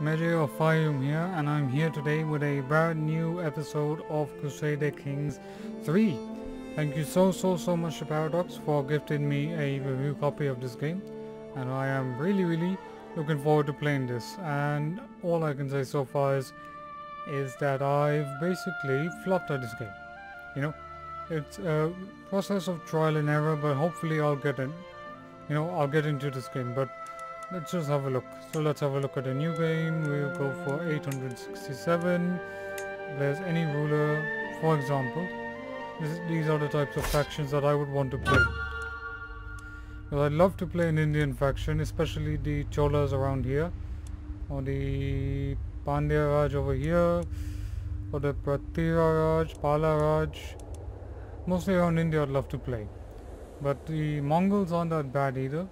Medjay of Fayum here, and I'm here today with a brand new episode of Crusader Kings 3. Thank you so much to Paradox for gifting me a review copy of this game, and I am really looking forward to playing this. And all I can say so far is that I've basically flopped at this game. You know, it's a process of trial and error, but hopefully I'll get in. You know, I'll get into this game, but let's just have a look. So let's have a look at a new game. We'll go for 867. There's any ruler, for example. These are the types of factions that I would want to play. Well, I'd love to play an Indian faction, especially the Cholas around here, or the Pandya Raj over here, or the Pratihara Raj, Pala Raj. Mostly around India I'd love to play. But the Mongols aren't that bad either.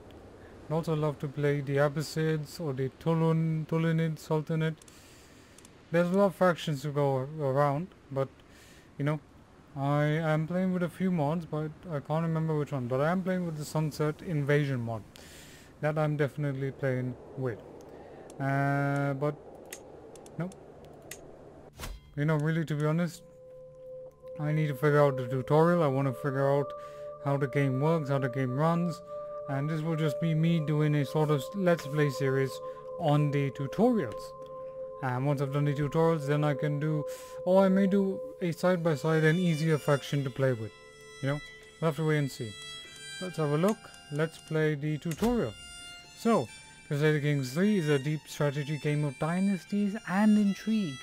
I'd also love to play the Abbasids or the Tulunid Sultanate. There's a lot of factions to go around, but you know, I am playing with a few mods, but I can't remember which one. But I am playing with the Sunset Invasion mod. That I'm definitely playing with. But no, you know, really, to be honest, I need to figure out the tutorial. I want to figure out how the game works, how the game runs. And this will just be me doing a sort of let's play series on the tutorials. And once I've done the tutorials, then I can do, or I may do a side by side and easier faction to play with. You know, we'll have to wait and see. Let's have a look. Let's play the tutorial. So, Crusader Kings 3 is a deep strategy game of dynasties and intrigue.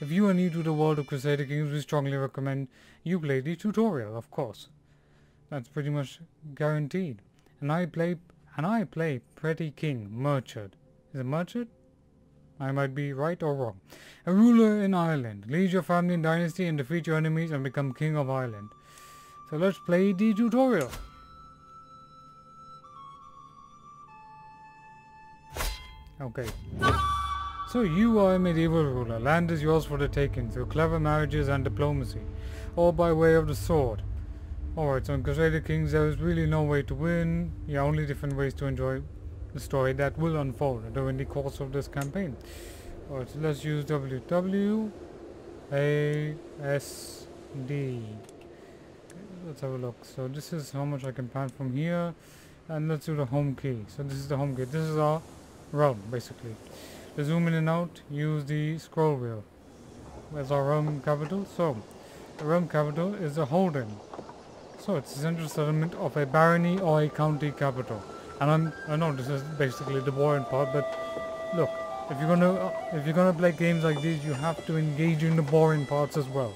If you are new to the world of Crusader Kings, we strongly recommend you play the tutorial, of course. That's pretty much guaranteed. And I play Pretty King, Murchad. Is it Murchad? I might be right or wrong. A ruler in Ireland. Lead your family and dynasty and defeat your enemies and become King of Ireland. So let's play the tutorial. Okay. So you are a medieval ruler. Land is yours for the taking through clever marriages and diplomacy, or by way of the sword. Alright, so in Crusader Kings there is really no way to win. Yeah, only different ways to enjoy the story that will unfold during the course of this campaign. Alright, so let's use WWASD. Let's have a look. So this is how much I can plan from here. And let's do the home key. So this is the home key. This is our realm, basically. To zoom in and out, use the scroll wheel. There's our realm capital. So, the realm capital is the Holden. So it's the central settlement of a barony or a county capital, and I know this is basically the boring part, but look, if you're gonna play games like these, you have to engage in the boring parts as well.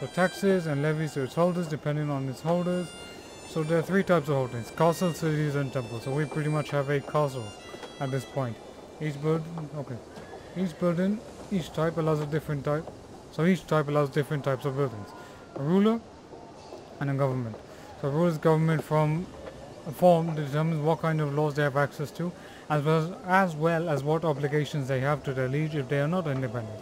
So taxes and levies to its holders, depending on its holders. So there are three types of holdings: castles, cities, and temples. So we pretty much have a castle at this point. Each type allows different types of buildings. A ruler and a government. So rules government from form determines what kind of laws they have access to, as well as what obligations they have to their liege if they are not independent.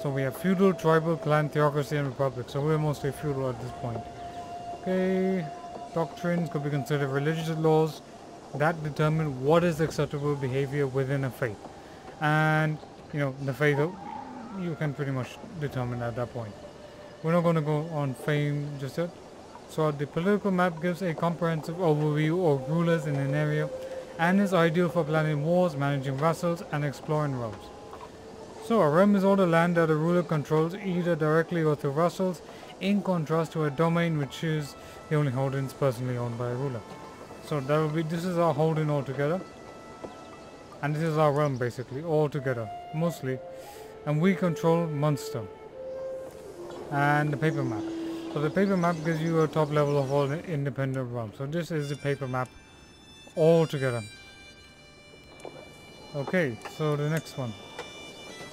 So we have feudal, tribal, clan, theocracy, and republic. So we're mostly feudal at this point. Okay, doctrines could be considered religious laws that determine what is acceptable behavior within a faith, and you know, the faith you can pretty much determine at that point. We're not going to go on fame just yet. So the political map gives a comprehensive overview of rulers in an area and is ideal for planning wars, managing vassals, and exploring realms. So a realm is all the land that a ruler controls either directly or through vassals, in contrast to a domain, which is the only holdings personally owned by a ruler. So that will be, this is our holding altogether, and this is our realm basically altogether, mostly, and we control Munster and the paper map. So the paper map gives you a top level of all the independent realms. So this is the paper map all together. Okay, so the next one.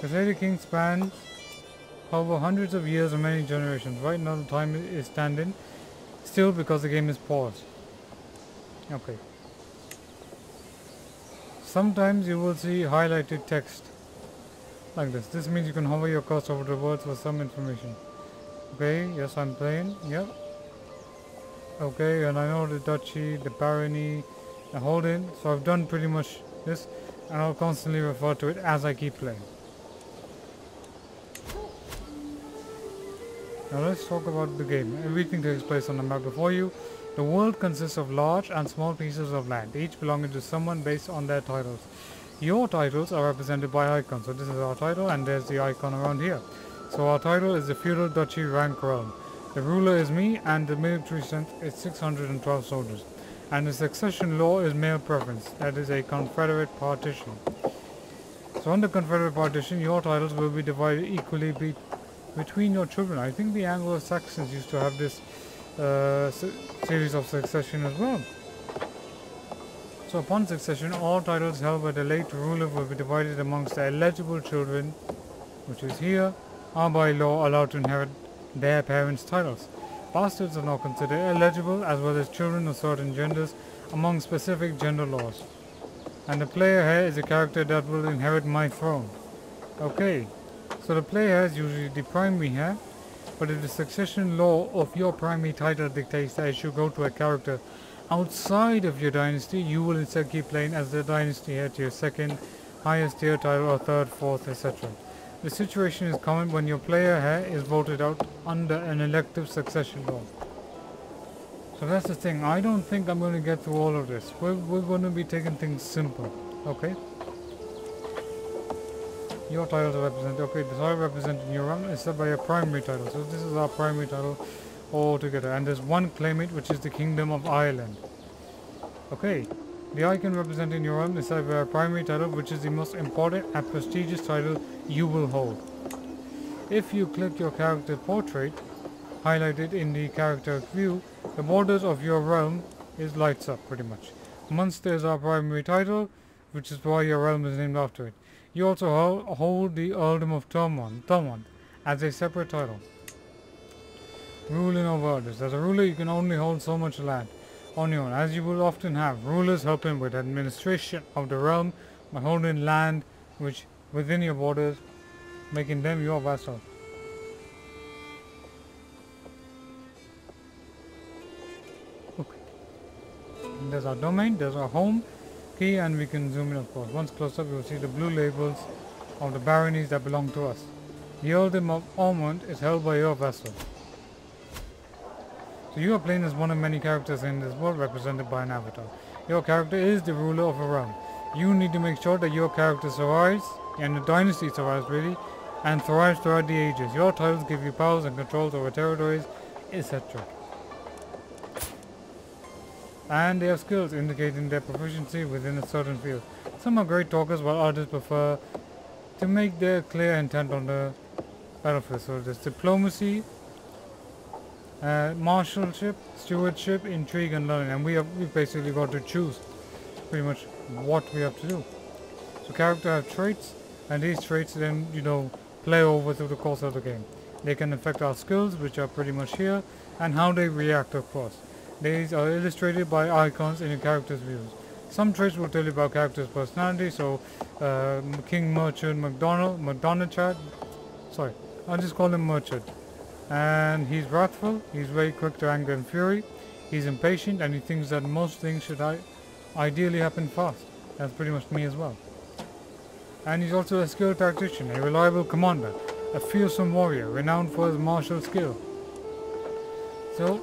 Crusader Kings spans over hundreds of years and many generations. Right now the time is standing still because the game is paused. Okay. Sometimes you will see highlighted text like this. This means you can hover your cursor over the words for some information. Okay, yes, I'm playing, yep. Okay, and I know the duchy, the barony, the holding, so I've done pretty much this. and I'll constantly refer to it as I keep playing. Now let's talk about the game. Everything takes place on the map before you. The world consists of large and small pieces of land, each belonging to someone based on their titles. Your titles are represented by icons. So this is our title and there's the icon around here. So our title is the Feudal Duchy Rank Realm. The ruler is me and the military strength is 612 soldiers. And the succession law is male preference, that is a confederate partition. So on the confederate partition, your titles will be divided equally between your children. I think the Anglo-Saxons used to have this series of succession as well. So upon succession, all titles held by the late ruler will be divided amongst the eligible children, which is here, are by law allowed to inherit their parents' titles. Bastards are now considered eligible, as well as children of certain genders, among specific gender laws. And the player here is a character that will inherit my throne. Okay, so the player is usually the primary heir, but if the succession law of your primary title dictates that it should go to a character outside of your dynasty, you will instead keep playing as the dynasty heir to your second, highest tier title, or third, fourth, etc. The situation is common when your player here is voted out under an elective succession law. So that's the thing, I don't think I'm going to get through all of this. We're going to be taking things simple, okay? Your titles are represented, okay, the title represented in your realm is set by your primary title. So this is our primary title all together. And there's one claimant, which is the Kingdom of Ireland. Okay. The icon representing your realm is either a primary title, which is the most important and prestigious title you will hold. If you click your character portrait, highlighted in the character view, the borders of your realm is lights up pretty much. Munster is our primary title, which is why your realm is named after it. You also hold the Earldom of Tormund as a separate title. Ruling over others. As a ruler, you can only hold so much land on your own, as you will often have rulers helping with administration of the realm by holding land which within your borders, making them your vassal. Okay. And there's our domain, there's our home key, and we can zoom in of course. Once close up, you will see the blue labels of the baronies that belong to us. The Earldom of Ormond is held by your vassal. So you are playing as one of many characters in this world represented by an avatar. Your character is the ruler of a realm. You need to make sure that your character survives, and the dynasty survives really, and thrives throughout the ages. Your titles give you powers and controls over territories, etc. And they have skills indicating their proficiency within a certain field. Some are great talkers while others prefer to make their clear intent on the battlefield. So there's diplomacy, marshalship, stewardship, intrigue, and learning, and we basically got to choose pretty much what we have to do. So characters have traits, and these traits then, you know, play over through the course of the game. They can affect our skills, which are pretty much here, and how they react of course. These are illustrated by icons in your character's views. Some traits will tell you about character's personality, so King Murchad McDonald, sorry, I'll just call him Murchad. And he's wrathful, he's very quick to anger and fury, he's impatient, and he thinks that most things should ideally happen fast. That's pretty much me as well. And he's also a skilled tactician, a reliable commander, a fearsome warrior, renowned for his martial skill. So,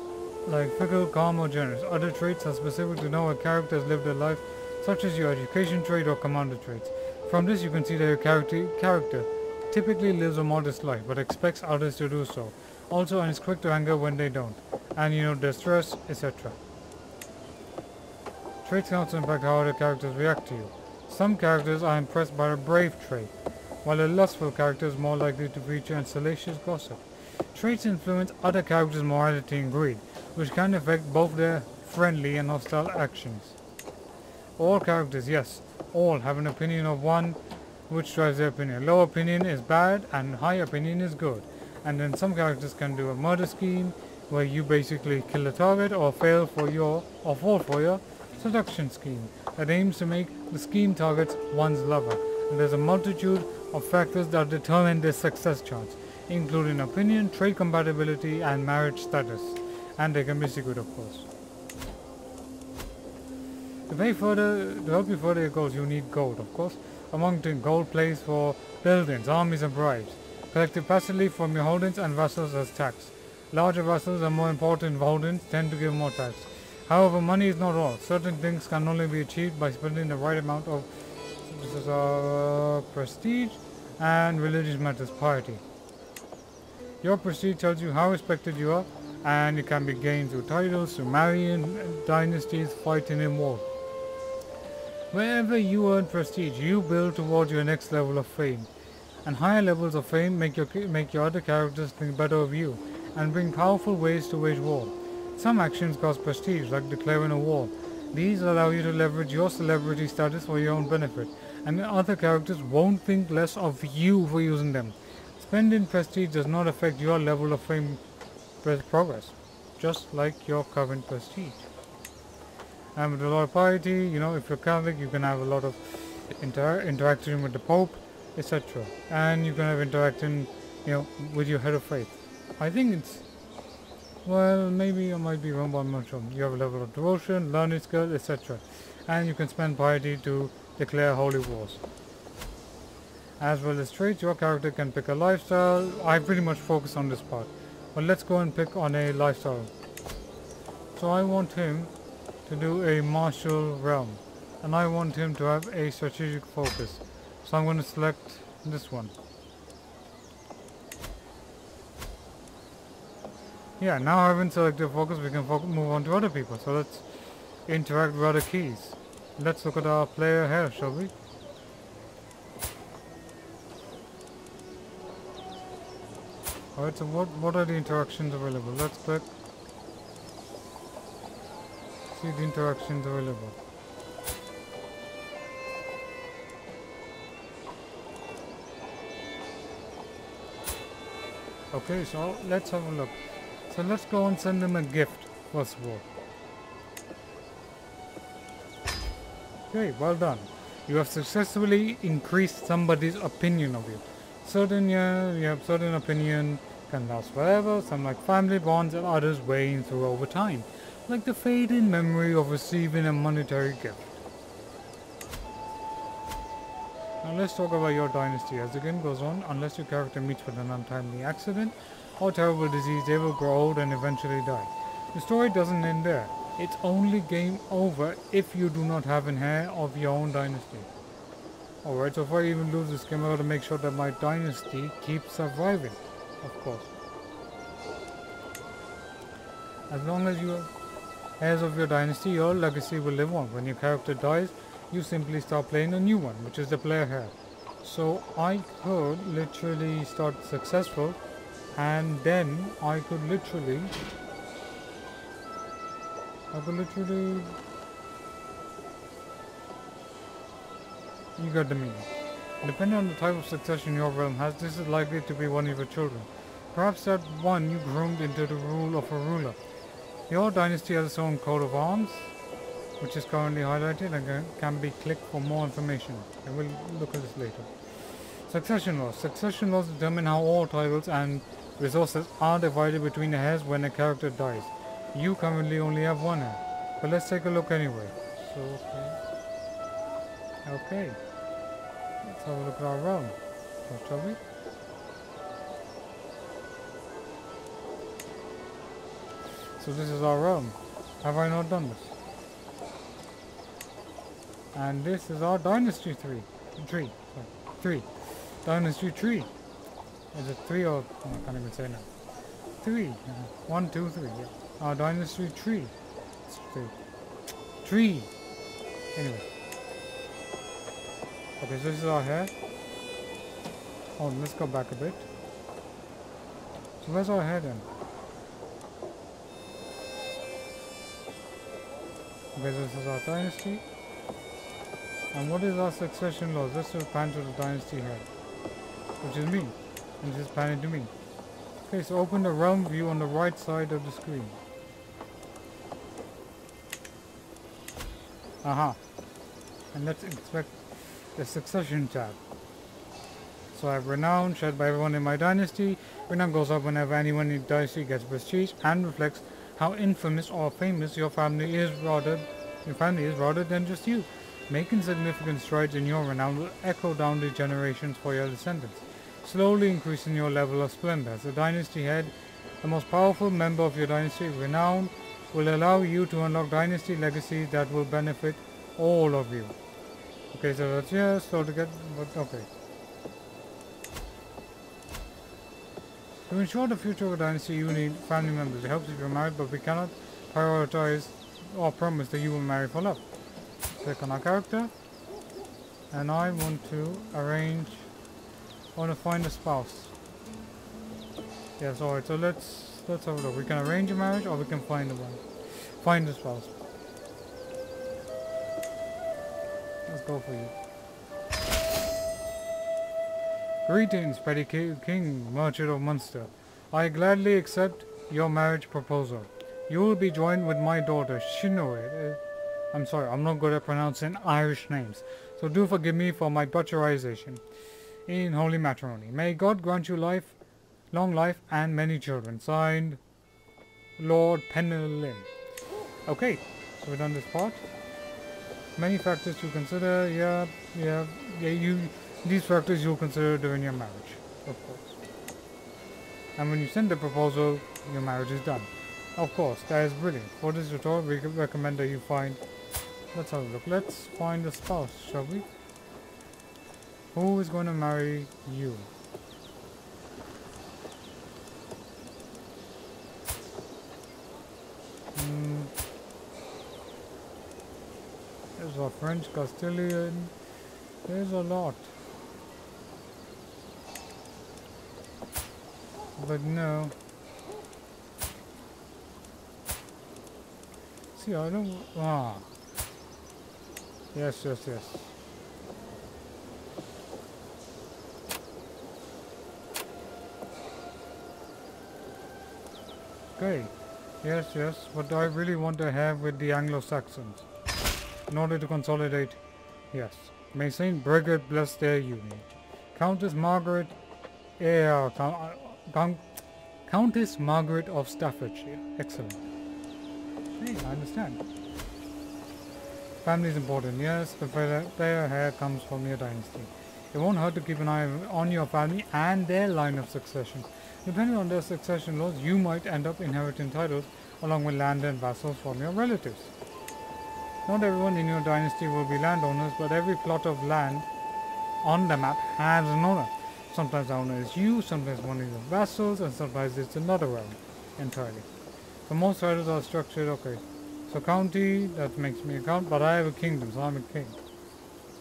like fickle, calm, or generous, other traits are specific to know a character has lived their life, such as your education trait or commander traits. From this you can see that your character typically lives a modest life, but expects others to do so. Also, and is quick to anger when they don't, and you know, distress, etc. Traits can also impact how other characters react to you. Some characters are impressed by a brave trait, while a lustful character is more likely to feature in salacious gossip. Traits influence other characters' morality and greed, which can affect both their friendly and hostile actions. All characters, yes, all have an opinion of one, which drives their opinion. Low opinion is bad, and high opinion is good. And then some characters can do a murder scheme where you basically kill a target or fall for your seduction scheme that aims to make the scheme targets one's lover. And there's a multitude of factors that determine their success chance, including opinion, trait compatibility, and marriage status. And they can be secret, of course. To pay for the to help you further your goals, you'll need gold, of course. Among them, gold plays for buildings, armies, and bribes, collected passively from your holdings and vassals as tax. Larger vassals and more important holdings tend to give more tax. However, money is not all. Certain things can only be achieved by spending the right amount of prestige and religious matters, piety. Your prestige tells you how respected you are, and it can be gained through titles, Sumerian dynasties, fighting in war. Wherever you earn prestige, you build towards your next level of fame, and higher levels of fame make your other characters think better of you, and bring powerful ways to wage war. Some actions cost prestige, like declaring a war. These allow you to leverage your celebrity status for your own benefit, and other characters won't think less of you for using them. Spending prestige does not affect your level of fame progress, just like your current prestige. And with a lot of piety, you know, if you're Catholic, you can have a lot of interaction with the Pope, etc. And you can have interaction, you know, with your head of faith. I think it's, well, maybe I might be wrong, but I'm not sure. You have a level of devotion, learning skill, etc. And you can spend piety to declare holy wars. As well as traits, your character can pick a lifestyle. I pretty much focus on this part. But let's go and pick on a lifestyle. So I want him to do a martial realm. And I want him to have a strategic focus. So I'm going to select this one. Yeah, now I haven't selected focus, we can move on to other people. So let's interact with other keys. Let's look at our player here, shall we? Alright, so what are the interactions available? Let's click. See the interactions available. Okay, so let's have a look. So let's go and send them a gift, first of all. Okay, well done. You have successfully increased somebody's opinion of you. Certain opinion can last forever, some like family bonds and others weighing through over time, like the fading memory of receiving a monetary gift. Now let's talk about your dynasty. As the game goes on, unless your character meets with an untimely accident or terrible disease, they will grow old and eventually die. The story doesn't end there. It's only game over if you do not have an heir of your own dynasty. Alright, so if I even lose this game, I gotta make sure that my dynasty keeps surviving, of course. As long as you are heirs of your dynasty, your legacy will live on. When your character dies, you simply start playing a new one, which is the player heir. So I could literally start successful, and then I could literally you got the meaning. Depending on the type of succession your realm has, this is likely to be one of your children. Perhaps that one you groomed into the rule of a ruler. Your dynasty has its own coat of arms, which is currently highlighted and can be clicked for more information. And we'll look at this later. Succession laws. Succession laws determine how all titles and resources are divided between the heirs when a character dies. You currently only have one heir, but let's take a look anyway. So, okay. Let's have a look at our realm, shall we? So this is our realm. Have I not done this? And this is our dynasty tree. Dynasty tree. Is it three or... Oh, I can't even say now. Three. 1, 2, 3. Yeah. Our dynasty tree. It's three. Tree. Anyway. Okay, so this is our hair. Oh, let's go back a bit. So where's our hair then? Okay, so this is our dynasty. And what is our succession laws? Let's just pan to the dynasty here, which is me, and this is panning to me. Okay, so open the realm view on the right side of the screen. Aha. And let's inspect the succession tab. So I have renown, shared by everyone in my dynasty. Renown goes up whenever anyone in the dynasty gets prestige and reflects how infamous or famous your family is rather and families rather than just you. Making significant strides in your renown will echo down the generations for your descendants, slowly increasing your level of splendor. As a dynasty head, the most powerful member of your dynasty, renown will allow you to unlock dynasty legacies that will benefit all of you. Okay, so that's just so to get, but okay. To ensure the future of a dynasty, you need family members. It helps if you're married, but we cannot prioritize or promise that you will marry for love. Click on our character, and I want to arrange. I want to find a spouse. Yes, alright. So let's have a look. We can arrange a marriage, or we can find a one. Find a spouse. Let's go for you. Greetings, Petty King, Murchad of Munster. I gladly accept your marriage proposal. You will be joined with my daughter, Shinoe. I'm sorry, I'm not good at pronouncing Irish names, so do forgive me for my butcherization in holy matrimony. May God grant you life, long life, and many children. Signed, Lord Penelin. Okay, so we've done this part. Many factors to consider, these factors you'll consider during your marriage, of course. And when you send the proposal, your marriage is done. Of course, that is brilliant. For this tutorial, we recommend that you find... Let's have a look. Let's find a spouse, shall we? Who is going to marry you? There's a French, Castilian. There's a lot. But no. See, I don't... Ah. Yes. Okay. Yes. But I really want to have with the Anglo-Saxons. In order to consolidate... Yes. May Saint Brigid bless their union. Countess Margaret... Countess Margaret of Staffordshire. Excellent. Hey, I understand. Family is important, yes. The fair hair comes from your dynasty. It won't hurt to keep an eye on your family and their line of succession. Depending on their succession laws, you might end up inheriting titles along with land and vassals from your relatives. Not everyone in your dynasty will be landowners, but every plot of land on the map has an owner. Sometimes the owner is you, sometimes one of your vassals, and sometimes it's another realm entirely. So most titles are structured, okay. So county, that makes me a count, but I have a kingdom, so I'm a king.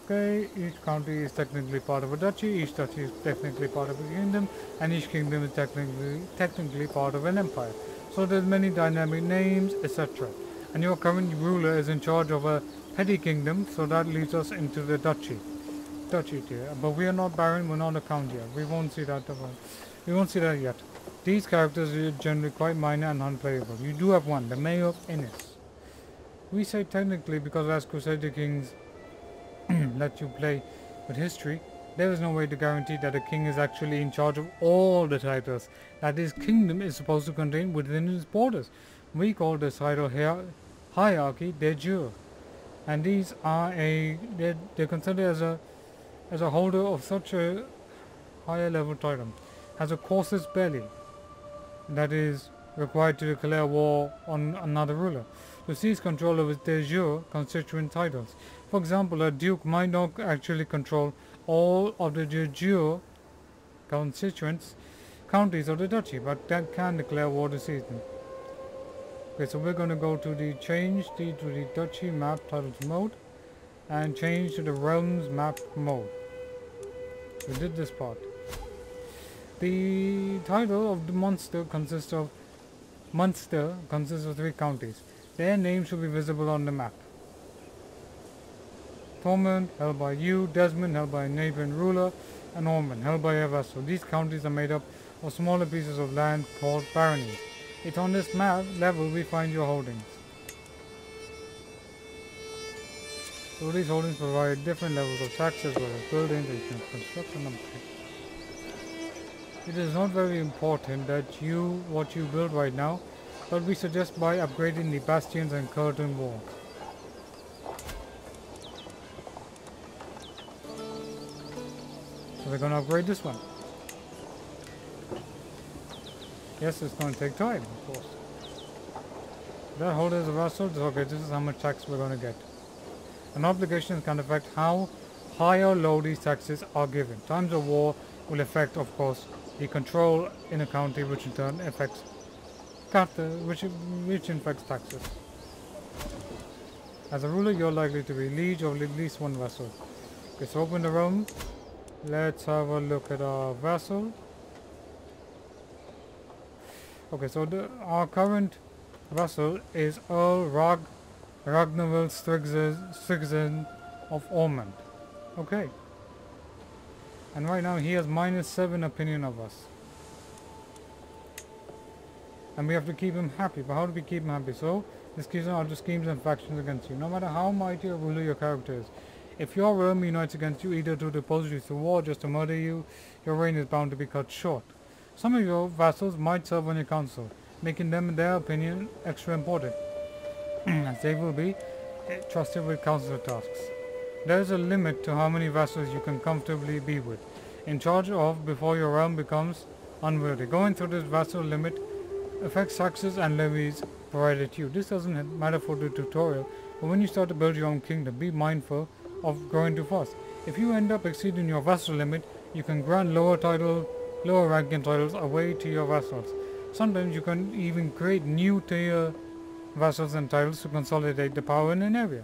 Okay, each county is technically part of a duchy, each duchy is technically part of a kingdom, and each kingdom is technically part of an empire. So there's many dynamic names, etc. And your current ruler is in charge of a petty kingdom, so that leads us into the duchy. But we are not baron, we're not a count here. We won't see that. We won't see that yet. These characters are generally quite minor and unplayable. You do have one, the mayor of Innis. We say technically because as Crusader Kings let you play with history, there is no way to guarantee that a king is actually in charge of all the titles that his kingdom is supposed to contain within its borders. We call this title hierarchy de jure, and these are they're considered as a holder of such a higher level title has a casus belli that is required to declare war on another ruler to seize control of his de jure constituent titles. For example, a duke might not actually control all of the de jure constituents counties of the duchy, but that can declare war to seize them. Okay, so we're going to go to the change to the duchy map titles mode and change to the realms map mode. We did this part. The title of the Munster consists of 3 counties. Their names should be visible on the map. Tormund, held by you, Desmond, held by a neighboring ruler, and Ormond, held by a vassal. These counties are made up of smaller pieces of land called baronies. It's on this map level we find your holdings. So these holdings provide different levels of taxes, whether it's buildings or you can construct them. It is not very important that what you build right now, but we suggest by upgrading the bastions and curtain walls. So they're going to upgrade this one. Yes, it's going to take time, of course. The holders of our soldiers, okay, this is how much tax we're going to get. And obligations can affect how high or low these taxes are given. Times of war will affect, of course, the control in a county, which in turn affects which infects taxes. As a ruler, you're likely to be liege of at least one vassal. Okay, so open the realm. Let's have a look at our vassal. Okay, so our current vassal is Earl Ragnarvill Strixen of Ormond. Okay. And right now he has -7 opinion of us. And we have to keep him happy. But how do we keep him happy? So, this keeps on other schemes and factions against you. No matter how mighty or ruler your character is, if your realm unites against you, either to depose you to war or just to murder you, your reign is bound to be cut short. Some of your vassals might serve on your council, making them, in their opinion, extra important, as they will be trusted with council tasks. There is a limit to how many vassals you can comfortably be with, in charge of, before your realm becomes unwieldy. Going through this vassal limit affects taxes and levies provided to you. This doesn't matter for the tutorial, but when you start to build your own kingdom, be mindful of growing too fast. If you end up exceeding your vassal limit, you can grant lower ranking titles away to your vassals. Sometimes you can even create new tier vassals and titles to consolidate the power in an area.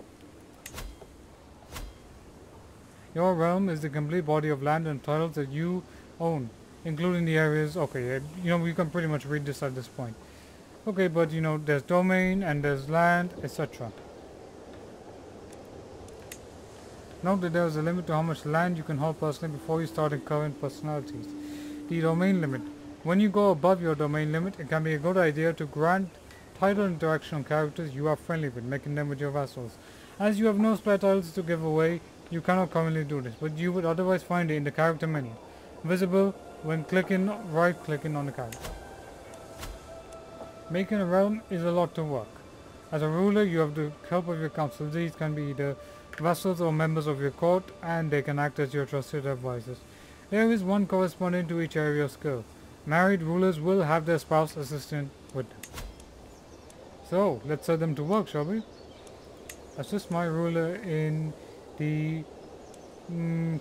Your realm is the complete body of land and titles that you own, including the areas. Okay, you know, we can pretty much read this at this point. Okay, but you know, there's domain and there's land, etc. Note that there is a limit to how much land you can hold personally before you start incurring personalities. The domain limit. When you go above your domain limit, it can be a good idea to grant title interaction on characters you are friendly with, making them with your vassals. As you have no spare titles to give away, you cannot commonly do this, but you would otherwise find it in the character menu, visible when right clicking on the character. Making a realm is a lot to work. As a ruler, you have the help of your council. These can be either vassals or members of your court, and they can act as your trusted advisors. There is one corresponding to each area of skill. Married rulers will have their spouse assistant with them. So, let's set them to work, shall we? Assist my ruler in the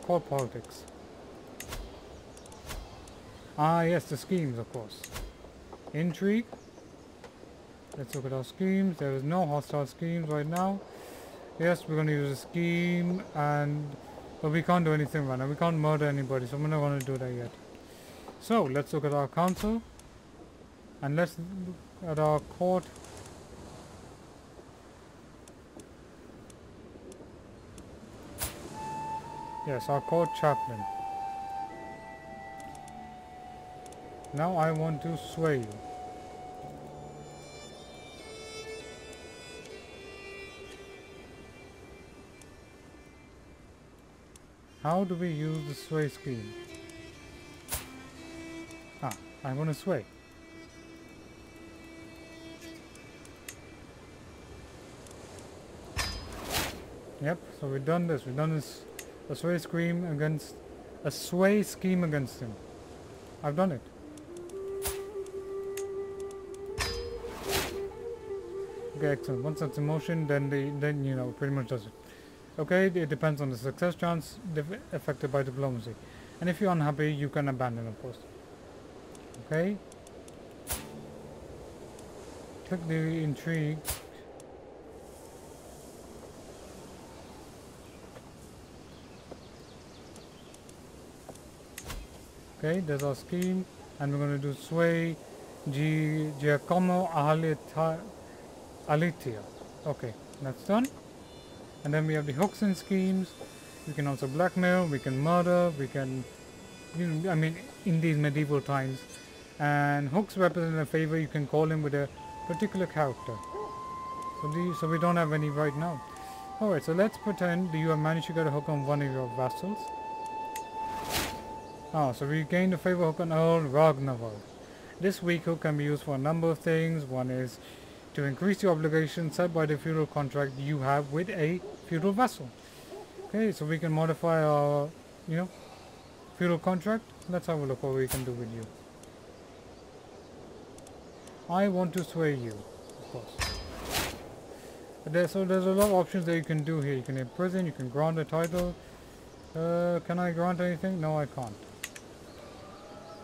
court politics. Ah yes, the schemes, of course. Intrigue. Let's look at our schemes. There is no hostile schemes right now. Yes, we're going to use a scheme, but we can't do anything right now. We can't murder anybody, so we're not going to do that yet. So, let's look at our council. And let's look at our court. Yes, our court chaplain. Now I want to sway you. How do we use the sway scheme? Ah, I want to sway. Yep, so we've done this. We've done this. A sway scheme against him. I've done it. Okay, excellent. Once that's in motion, then you know, pretty much does it. Okay, it depends on the success chance affected by diplomacy. And if you're unhappy, you can abandon, of course. Okay. Click the intrigue. Okay, there's our scheme, and we're going to do sway Giacomo Alitio. Okay, that's done. And then we have the hooks and schemes. We can also blackmail, we can murder, we can, you know, I mean, in these medieval times. And hooks represent a favor you can call in with a particular character. So we don't have any right now. Alright, so let's pretend that you have managed to get a hook on one of your vassals. Ah, so we gained a favor hook on Earl Ragnarvill. This weak hook can be used for a number of things. One is to increase the obligation set by the feudal contract you have with a feudal vassal. Okay, so we can modify our, you know, feudal contract. Let's have a look what we can do with you. I want to sway you, of course. There's a lot of options that you can do here. You can imprison, you can grant a title. Can I grant anything? No, I can't.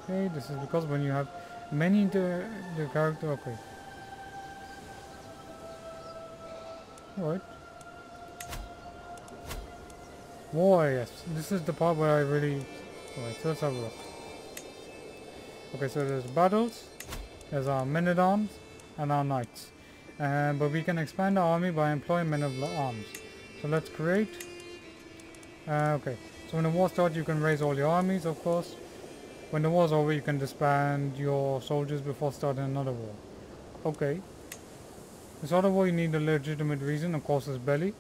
Okay, this is because when you have many into the character, okay. Alright. War, yes. This is the part where I really... Alright, so let's have a look. Okay, so there's battles, there's our men-at-arms, and our knights. But we can expand our army by employing men-at-arms. So let's create... okay, so when the war starts you can raise all your armies, of course. When the war's over you can disband your soldiers before starting another war. Okay. This other war you need a legitimate reason, of course, is belly.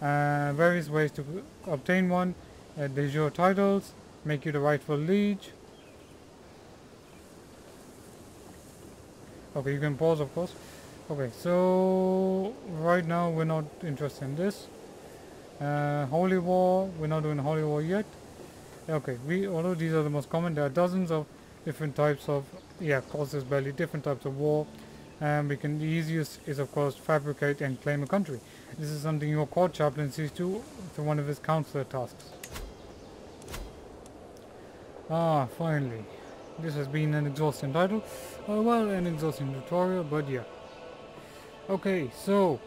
Various ways to obtain one. There's your titles, make you the rightful liege. Okay, you can pause, of course. Okay, so right now we're not interested in this. Holy War, we're not doing Holy War yet. Okay, although these are the most common, there are dozens of different types of, yeah, causes barely different types of war, and we can, the easiest is of course fabricate and claim a country. This is something your court chaplain sees to one of his counselor tasks. Ah, finally. This has been an exhausting title, well, an exhausting tutorial, but yeah. Okay, so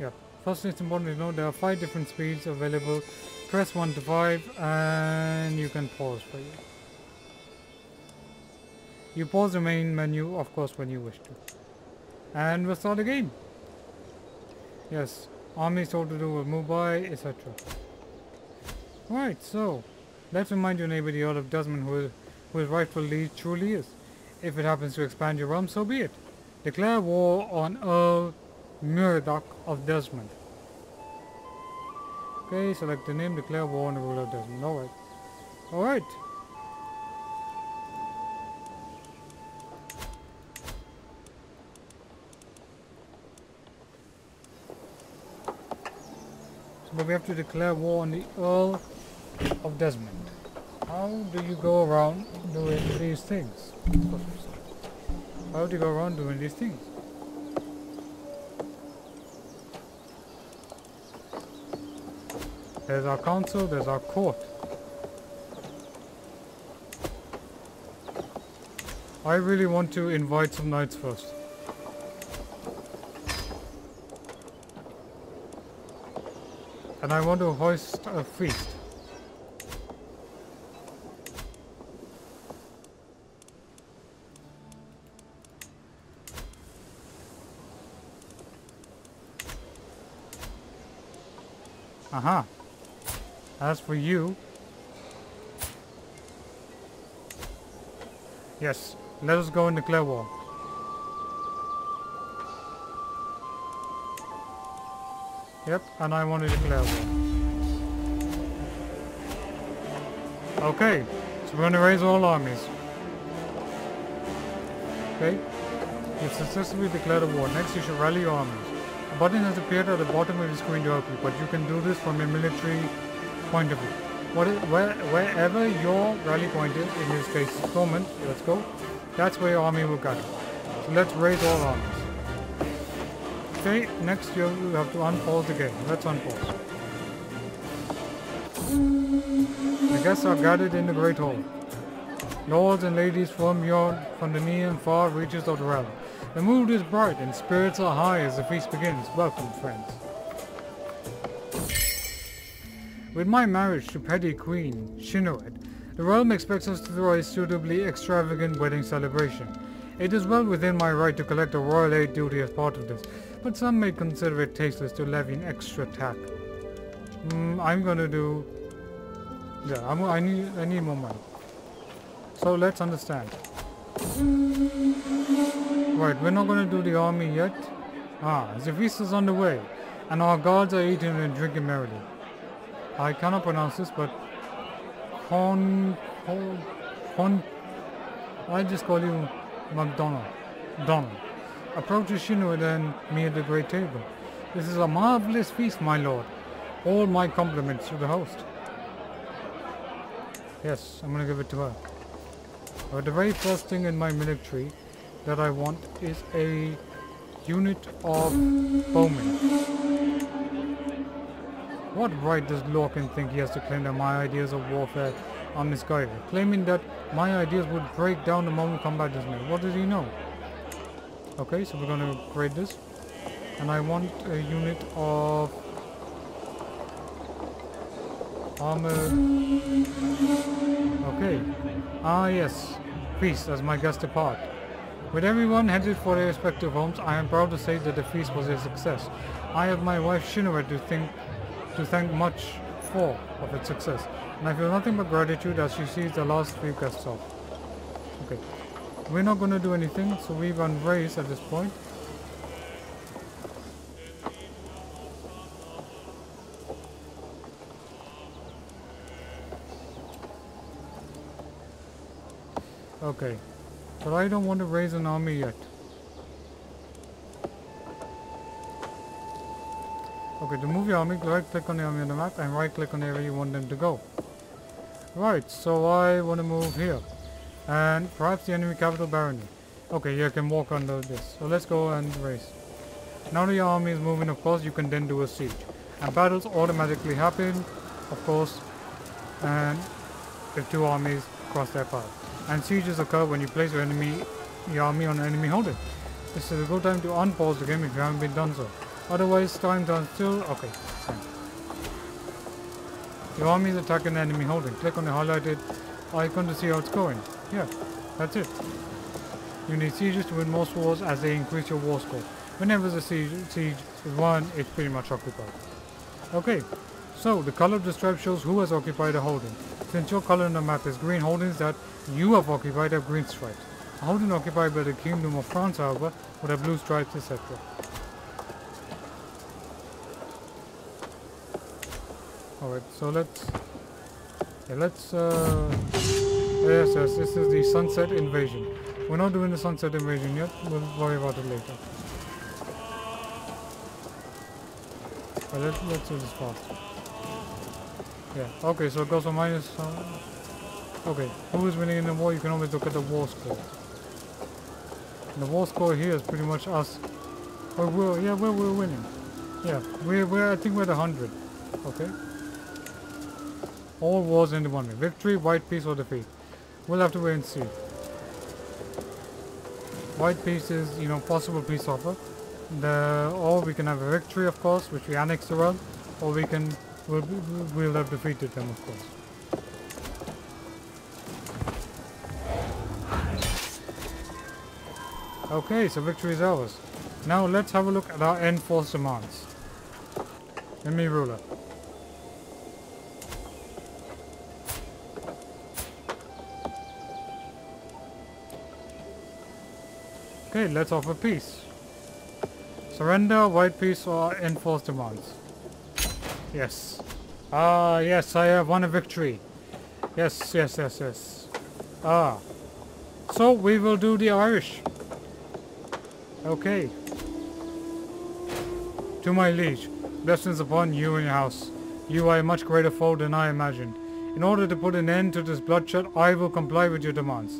yeah. First, it's important to know there are 5 different speeds available. Press 1 to 5 and you can pause for you. You pause the main menu, of course, when you wish to. And we'll start the game. Yes, armies told to do with move by, etc. Right, so let's remind your neighbor the Earl of Desmond, who is rightful liege truly is. If it happens to expand your realm, so be it. Declare war on Earl Murdoch of Desmond. Okay, select the name, declare war on the ruler of Desmond. Alright. Alright. So, but we have to declare war on the Earl of Desmond. How do you go around doing these things? How do you go around doing these things? There's our council, there's our court. I really want to invite some knights first. And I want to host a feast. Aha. As for you, yes, let us go and declare war. Yep, and I want to declare war. Okay, so we're going to raise all armies. Okay, you've successfully declared a war. Next, you should rally your armies. A button has appeared at the bottom of your screen to help you, but you can do this from your military point of view. Wherever your rally point is, in this case Tormund, let's go, that's where your army will gather. So let's raise all armies. Okay, next you have to unpause the game. Let's unpause. The guests are gathered in the Great Hall. Lords and ladies from the near and far reaches of the realm. The mood is bright and spirits are high as the feast begins. Welcome, friends. With my marriage to Petty Queen Shinoe, the realm expects us to throw a suitably extravagant wedding celebration. It is well within my right to collect a royal aid duty as part of this, but some may consider it tasteless to levy an extra tax. I'm gonna do... Yeah, I need more money. So let's understand. Right, we're not gonna do the army yet. Ah, the feast is underway, and our guards are eating and drinking merrily. I cannot pronounce this, but I just call you McDonald. Donald approaches Shinoe and me at the great table. This is a marvelous feast, my lord. All my compliments to the host. Yes, I'm gonna give it to her. But the very first thing in my military that I want is a unit of bowmen. What right does Lorcan think he has to claim that my ideas of warfare are misguided? Claiming that my ideas would break down the moment combat is made. What does he know? Okay, so we're gonna upgrade this. And I want a unit of armor. Okay. Ah yes. Feast as my guest depart. With everyone headed for their respective homes, I am proud to say that the feast was a success. I have my wife Shinoe to thank much for of its success. And I feel nothing but gratitude as she sees the last few guests off. Okay. We're not gonna do anything, so we run race at this point. Okay, but I don't want to raise an army yet. Okay, to move your army, right click on the army on the map and right click on the area you want them to go. Right, so I want to move here. And perhaps the enemy capital barony. Okay, you can walk under this. So let's go and race. Now that your army is moving, of course, you can then do a siege. And battles automatically happen, of course, and the two armies cross their path. And sieges occur when you place your army on enemy holding. This is a good time to unpause the game if you haven't been done so. Otherwise, time down still. Okay, fine. Your army is attacking the enemy holding. Click on the highlighted icon to see how it's going. Yeah, that's it. You need sieges to win most wars as they increase your war score. Whenever the siege is won, it's pretty much occupied. Okay, so the color of the stripe shows who has occupied a holding. Since your color on the map is green, holdings that you have occupied have green stripes. A holding occupied by the Kingdom of France, however, would have blue stripes, etc. Alright, so yes, this is the Sunset Invasion. We're not doing the Sunset Invasion yet, we'll worry about it later. But let's do this fast. Yeah, okay, so it goes on minus... Okay, who is winning in the war? You can always look at the war score. And the war score here is pretty much us. Oh, we're winning. Yeah, I think we're at 100. Okay. All wars end in one way. Victory, white peace, or defeat. We'll have to wait and see. White peace is, you know, possible peace offer. Or we can have a victory, of course, which we annex the realm, or we'll have defeated them, of course. Okay, so victory is ours. Now let's have a look at our enforced demands. Enemy ruler. Okay, let's offer peace. Surrender, white peace, or enforced demands. Yes. Ah, yes, I have won a victory. Yes, yes, yes, yes. Ah. So we will do the Irish. Okay. To my liege, blessings upon you and your house. You are a much greater foe than I imagined. In order to put an end to this bloodshed, I will comply with your demands.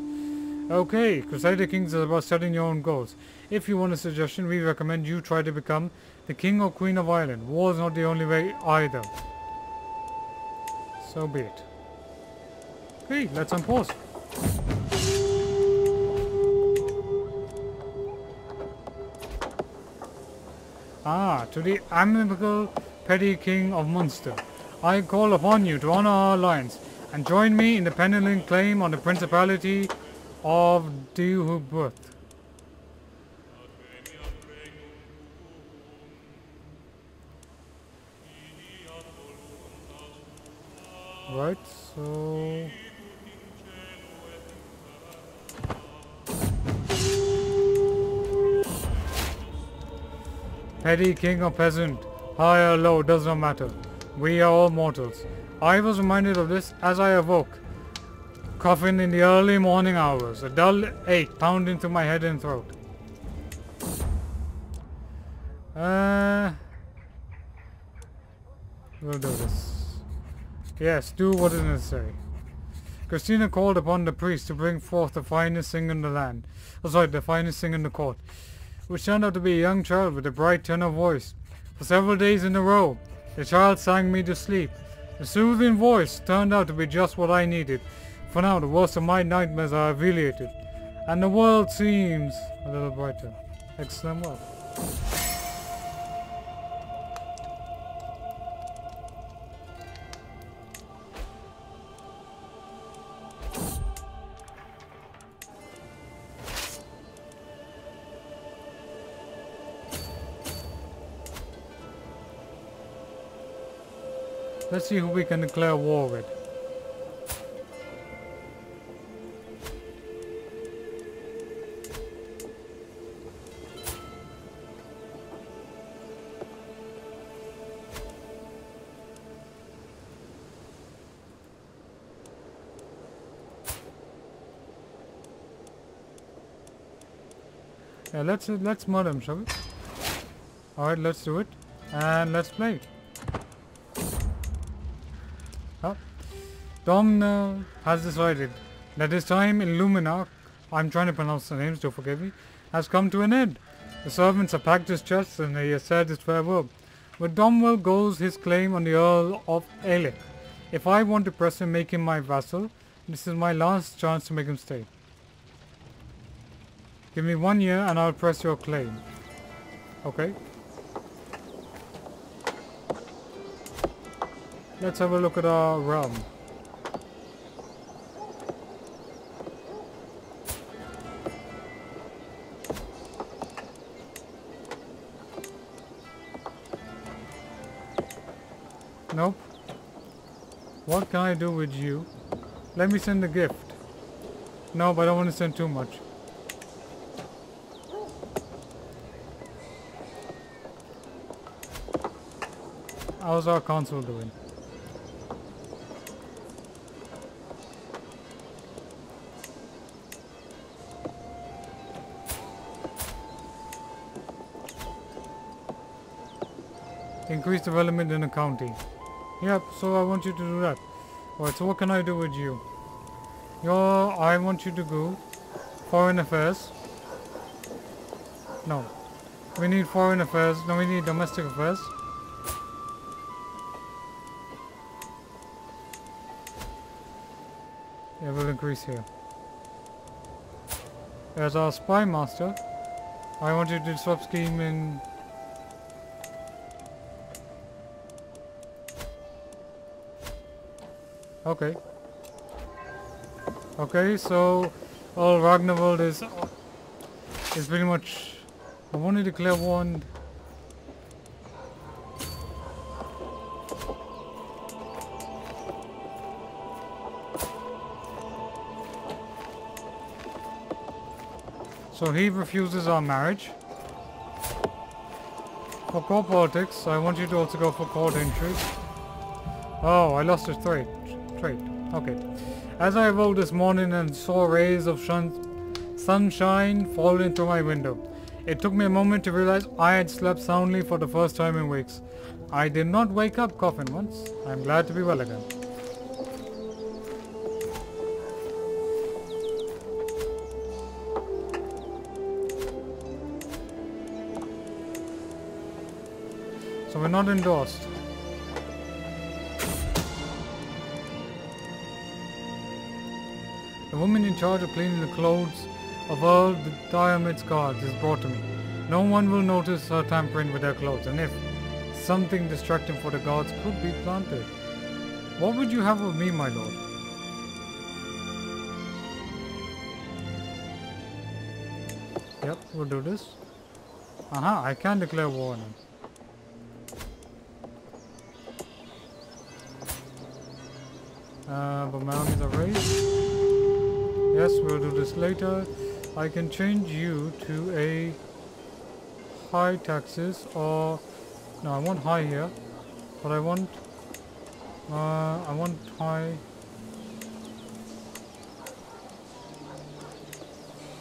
Okay, Crusader Kings is about setting your own goals. If you want a suggestion, we recommend you try to become the King or Queen of Ireland. War is not the only way either. So be it. Okay, let's unpause. Ah, to the amiable petty king of Munster, I call upon you to honor our alliance and join me in the pendulum claim on the principality of Duhubrith. Right, so... Petty, king or peasant, high or low, does not matter. We are all mortals. I was reminded of this as I awoke, coughing in the early morning hours, a dull ache pounding through my head and throat. We'll do this. Yes, do what is necessary. Christina called upon the priest to bring forth the finest thing in the land. The finest thing in the court, which turned out to be a young child with a bright tenor voice. For several days in a row, the child sang me to sleep. The soothing voice turned out to be just what I needed. For now, the worst of my nightmares are alleviated, and the world seems a little brighter. Excellent work. Let's see who we can declare war with. Yeah, let's mud him, shall we? Alright, let's do it. And let's play it. Domnell has decided that his time in Luminar, I'm trying to pronounce the names, do forgive me, has come to an end. The servants have packed his chests and he has said his farewell. With Domnell goes his claim on the Earl of Aelic. If I want to press him, make him my vassal, this is my last chance to make him stay. Give me 1 year and I'll press your claim. Okay. Let's have a look at our realm. Nope. What can I do with you? Let me send a gift. No, but I don't want to send too much. How's our council doing? Increase development in a county. Yep, so I want you to do that. Alright, so what can I do with you? I want you to go foreign affairs. No. We need foreign affairs. No, we need domestic affairs. Yeah, we'll increase here. As our spy master, I want you to swap scheme in... Okay. Okay, so all Ragnarvill is pretty much. I want to declare war. So he refuses our marriage. For core politics, I want you to also go for court entry. Oh, I lost his trade. Okay. As I awoke this morning and saw rays of sunshine falling through my window, it took me a moment to realize I had slept soundly for the first time in weeks. I did not wake up coughing once. I am glad to be well again. So we're not endorsed. The woman in charge of cleaning the clothes of all the Diomed's guards is brought to me. No one will notice her tampering with their clothes, and if something distracting for the guards could be planted. What would you have of me, my lord? Yep, we'll do this. Aha, I can declare war on him. But my armies are raised. Yes, we'll do this later. I can change you to a high taxes or... No, I want high here. But I want high...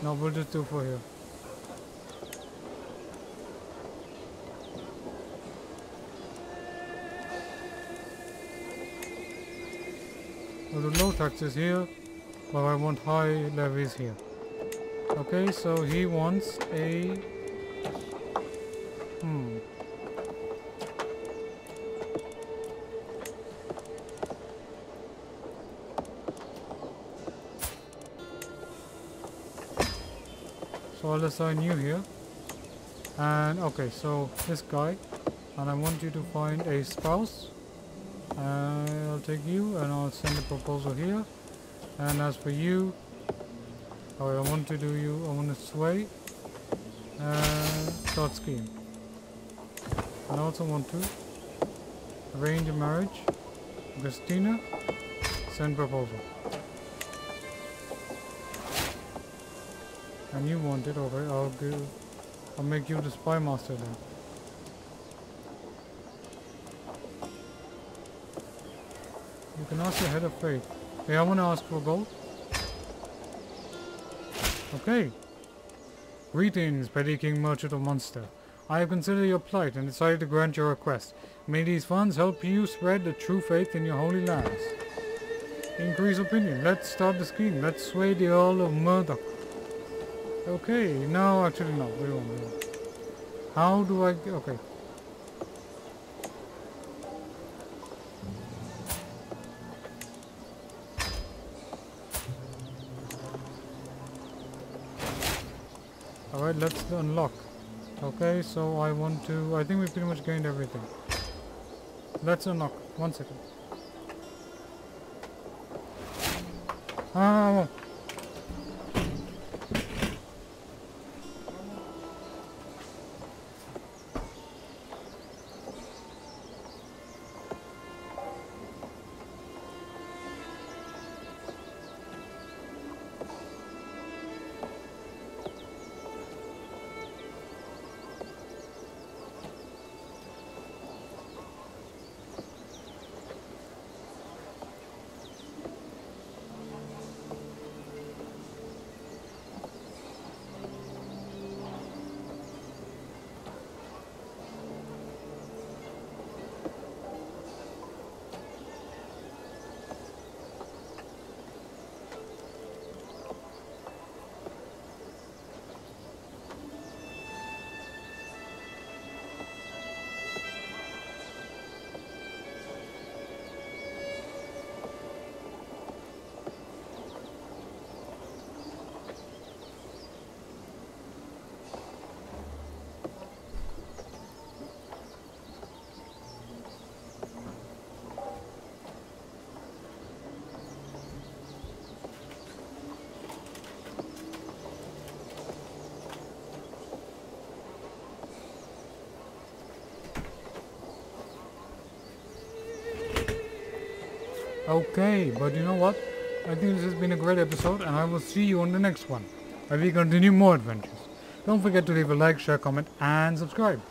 No, we'll just do for here. We'll do low taxes here. but I want high levies here. Okay, so he wants a... So I'll assign you here. And okay, so this guy, and I want you to find a spouse. I'll take you and I'll send a proposal here. And as for you, I want to do you, I want to sway, thought scheme. And I also want to arrange a marriage, Christina, send proposal. And you want it, okay, I'll make you the spy master then. You can ask the head of faith. Hey, I want to ask for gold. Okay. Greetings, Petty King Merchant of Munster. I have considered your plight and decided to grant your request. May these funds help you spread the true faith in your holy lands. Increase opinion. Let's start the scheme. Let's sway the Earl of Murdoch. Okay, no, actually no, we won't. How do I... okay. Alright, let's unlock. Okay, so I want to... I think we pretty much gained everything. Let's unlock. 1 second. Ah! Okay, but you know what? I think this has been a great episode and I will see you on the next one, where we continue more adventures. Don't forget to leave a like, share, comment and subscribe.